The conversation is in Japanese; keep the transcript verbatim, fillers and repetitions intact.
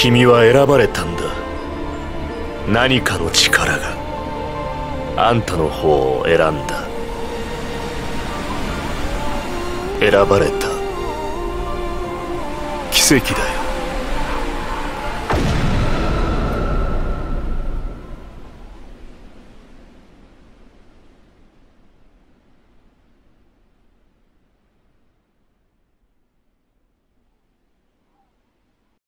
君は選ばれたんだ。何かの力があんたの方を選んだ。選ばれた奇跡だよ。